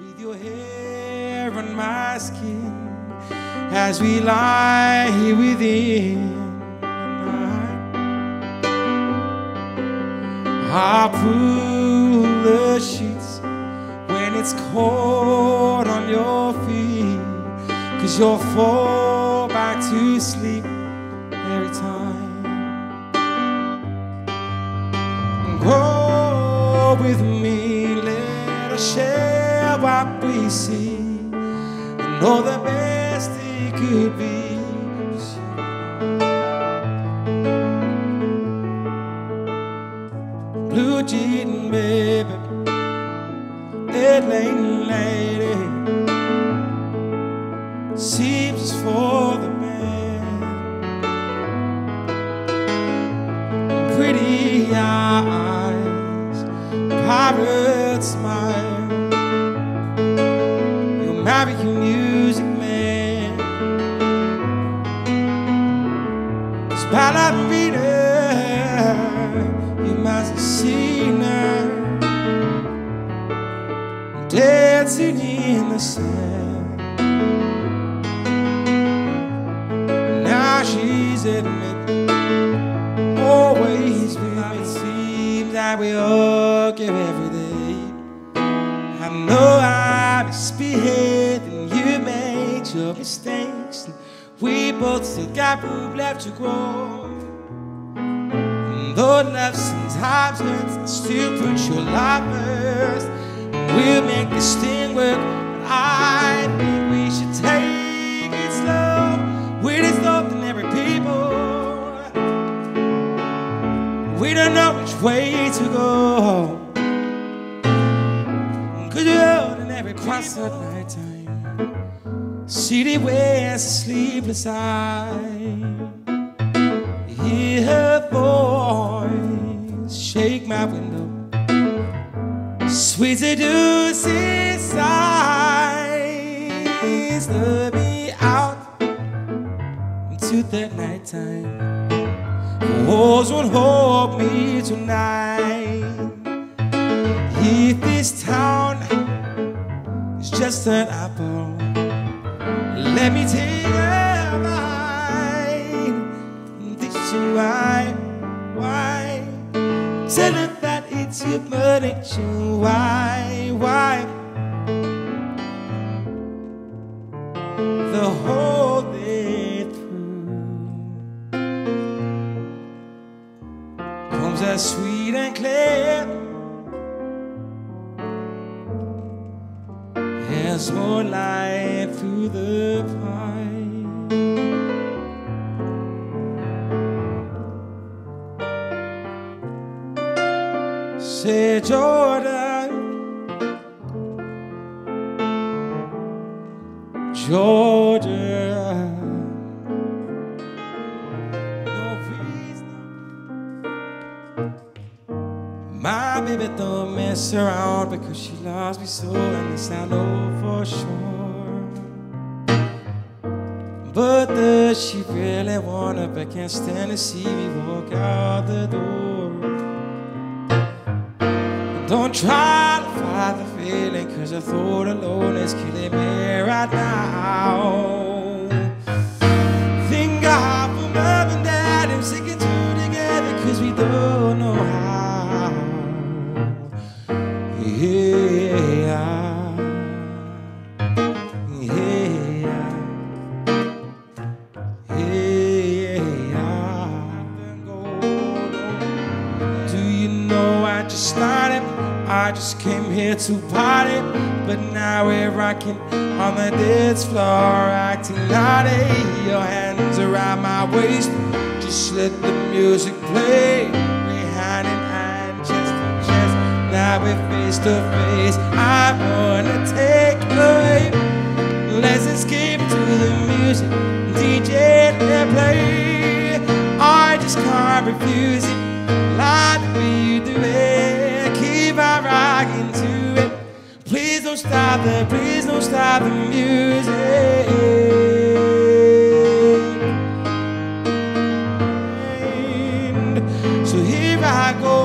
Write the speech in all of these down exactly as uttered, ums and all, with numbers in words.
With your hair on my skin, as we lie here within, I'll pull the sheets when it's cold on your feet, 'cause you'll fall back to sleep every time. Grow with me, let us share what we see, and all the best it could be. Blue jean, baby, dead lane lady, seems for the man. Pretty eyes, pirate smile. Marry your music man, it's ballerina, you must have seen her dancing in the sand. Now she's admitting, always with me. It seems that we all give every day. I know I misbehave, your mistakes, and we both still got room left to grow. And though love sometimes hurts, I still put your life first. And we'll make this thing work, but I think we should take it slow. We're just ordinary people, we don't know which way to go, 'cause you're ordinary cross at night time. City wears a sleepless eye. Hear her voice shake my window, sweet seducing sighs lure me out into the night time. Walls won't hold me tonight. If this town is just an apple, let me take a ride. This is why, why? Tell her that it's your addiction. Why, why? The whole day through comes as sweet and clear as more light through the pine. Say, Jordan, Georgia, no reason. My baby don't mess around, because she loves me so, and this I know for sure. But does she really want it? But can't stand to see me walk out the door. Don't try to fight the feeling, 'cause the thought alone is killing me right now. Thank God for mom and dad, and sticking two together, 'cause we don't know how. Yeah. I just came here to party, but now we're rocking on the dance floor, acting naughty. Your hands around my waist, just let the music play. We're hand in hand, chest to chest, now we're face to face. I wanna take away, let's escape to the music, D J and play. I just can't refuse it, like the way you do it. Into it. Please don't stop the, please don't stop the music. So here I go,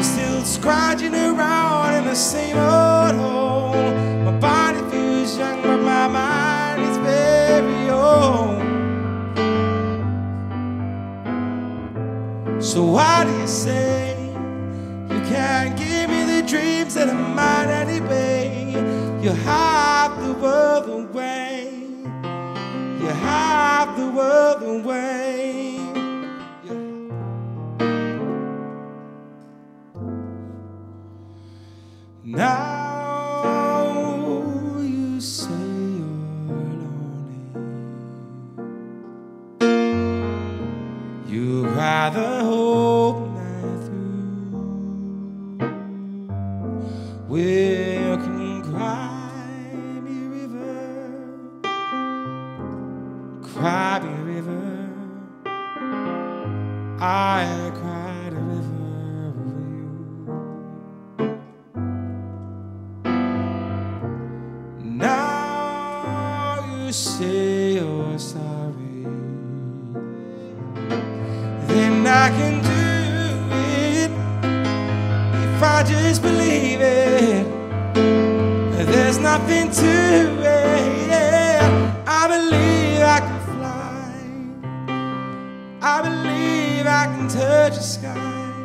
still scratching around in the same old hole. So why do you say you can't give me the dreams that are mine anyway? You have the world away. You have the world away. Yeah. Now rather hope that through we can cry me river, cry me river. I cried a river over you. Now you say you're sorry. I can do it if I just believe it. There's nothing to it. I believe I can fly. I believe I can touch the sky.